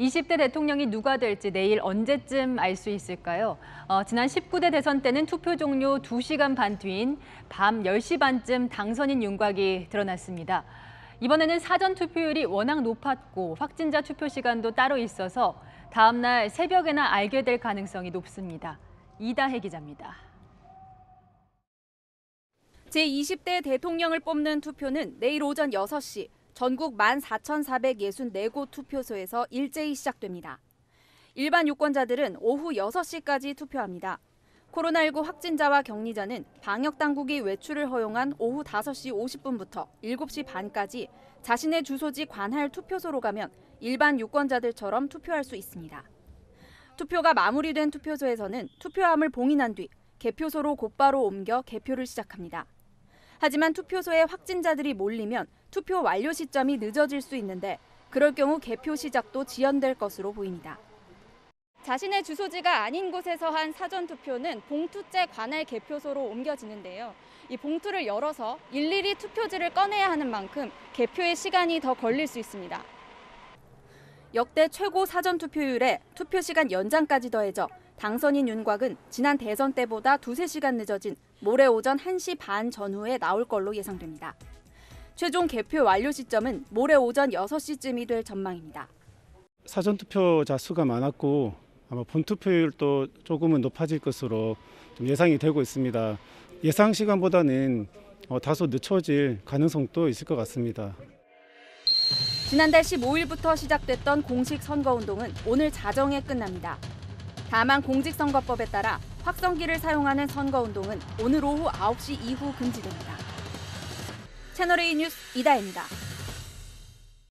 20대 대통령이 누가 될지 내일 언제쯤 알 수 있을까요? 지난 19대 대선 때는 투표 종료 2시간 반 뒤인 밤 10시 반쯤 당선인 윤곽이 드러났습니다. 이번에는 사전 투표율이 워낙 높았고 확진자 투표 시간도 따로 있어서 다음 날 새벽에나 알게 될 가능성이 높습니다. 이다혜 기자입니다. 제20대 대통령을 뽑는 투표는 내일 오전 6시 전국 14,464곳 투표소에서 일제히 시작됩니다. 일반 유권자들은 오후 6시까지 투표합니다. 코로나19 확진자와 격리자는 방역당국이 외출을 허용한 오후 5시 50분부터 7시 반까지 자신의 주소지 관할 투표소로 가면 일반 유권자들처럼 투표할 수 있습니다. 투표가 마무리된 투표소에서는 투표함을 봉인한 뒤 개표소로 곧바로 옮겨 개표를 시작합니다. 하지만 투표소에 확진자들이 몰리면 투표 완료 시점이 늦어질 수 있는데 그럴 경우 개표 시작도 지연될 것으로 보입니다. 자신의 주소지가 아닌 곳에서 한 사전 투표는 봉투째 관할 개표소로 옮겨지는데요. 이 봉투를 열어서 일일이 투표지를 꺼내야 하는 만큼 개표의 시간이 더 걸릴 수 있습니다. 역대 최고 사전 투표율에 투표 시간 연장까지 더해져 당선인 윤곽은 지난 대선 때보다 2~3시간 늦어진 모레 오전 1시 반 전후에 나올 걸로 예상됩니다. 최종 개표 완료 시점은 모레 오전 6시쯤이 될 전망입니다. 사전 투표자 수가 많았고 아마 본 투표율도 조금은 높아질 것으로 좀 예상이 되고 있습니다. 예상 시간보다는 다소 늦춰질 가능성도 있을 것 같습니다. 지난달 15일부터 시작됐던 공식 선거운동은 오늘 자정에 끝납니다. 다만 공직선거법에 따라 확성기를 사용하는 선거운동은 오늘 오후 9시 이후 금지됩니다. 채널A 뉴스 이다혜입니다.